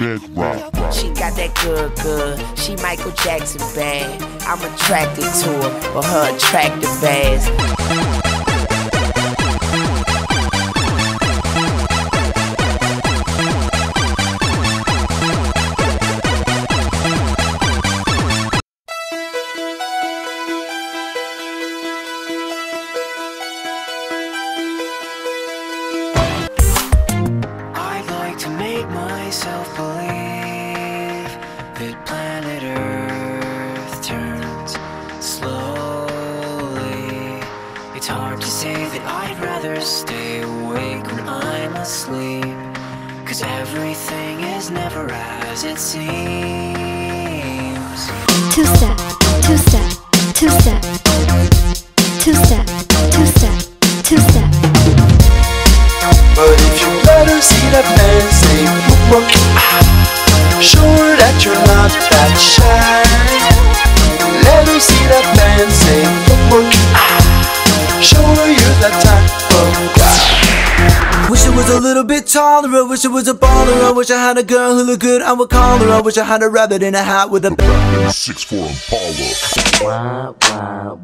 big rock. She got that good, good. She Michael Jackson bad. I'm attracted to her, or her attractive ass. I wish I was a baller, I wish I had a girl who looked good, I would call her. I wish I had a rabbit in a hat with a bat 6'4" Impala.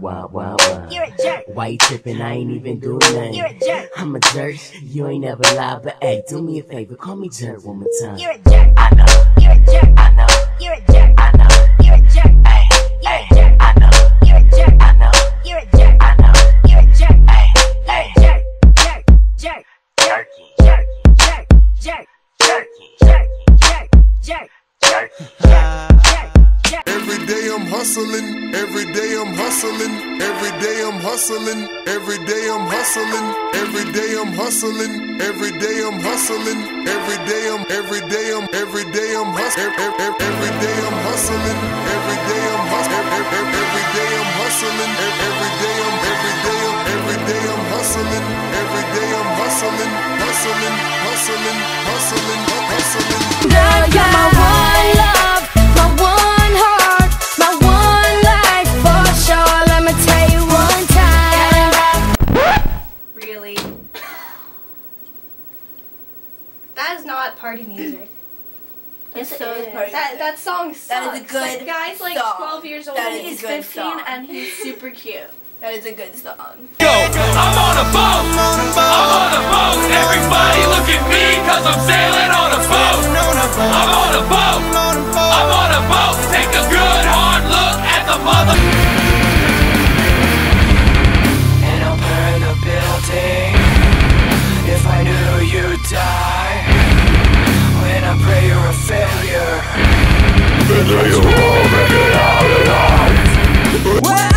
Wow. You're a jerk. Why you trippin'? I ain't even do nothing. You're a jerk. I'm a jerk. You ain't never lie, but hey, do me a favor, call me jerk one more time. You're a jerk. I know. You're a jerk. I know. You're a jerk. I know. You're a jerk. Ay, ay, you're a jerk. I know. You're a jerk. I know. You're a jerk. I know. You're a jerk. Ay, ay, jerk, jerk, jerk, jerk. Jerk, jerk, jerk, jerk, jerk, jerk, jerk, jerk. Every day I'm hustling, every day I'm hustling, every day I'm hustling, every day I'm hustling, every day I'm hustling, every day I'm hustling, every day I'm hustling, every day I'm hustling, every day I'm hustling, every day I'm hustling, every day I'm hustling, hustling. Girl, you're my one love, my one heart, my one life for sure. Let me tell you one time. Really? That is not party music. Yes, so it is. Party that music. That song sucks. That is a good song. Guy's like 12 years old. He's 15 song. And he's super cute. That is a good song. Yo, I'm on a boat, I'm on a boat. Everybody look at me, cause I'm sailing on a boat. I'm on a boat, I'm on a boat. Take a good hard look at the mother. And I'll burn the building if I knew you'd die. When I pray you're a failure, then you won't make it out alive. Well,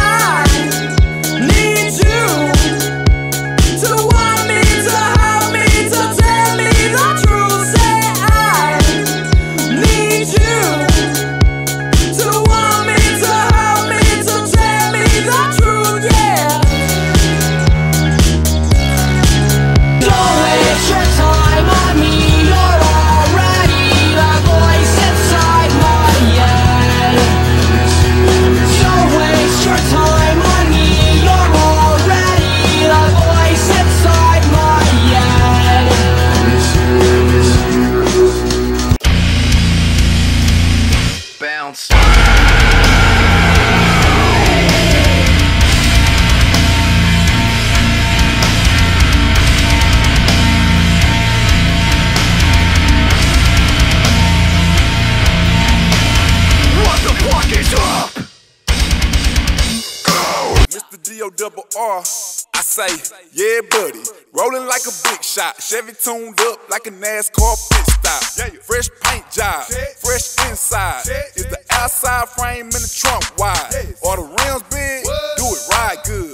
I say, yeah, buddy. Rolling like a big shot. Chevy tuned up like a NASCAR pit stop. Fresh paint job, fresh inside. Is the outside frame in the trunk wide? Are the rims big? Do it right good.